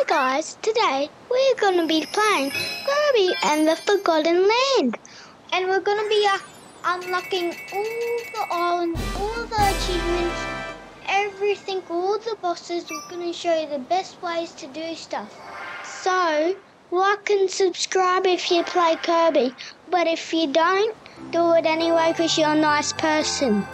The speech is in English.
Hi guys, today we're gonna be playing Kirby and the Forgotten Land, and we're gonna be unlocking all the islands, all the achievements, everything, all the bosses. We're gonna show you the best ways to do stuff. So like and subscribe if you play Kirby, but if you don't, do it anyway because you're a nice person.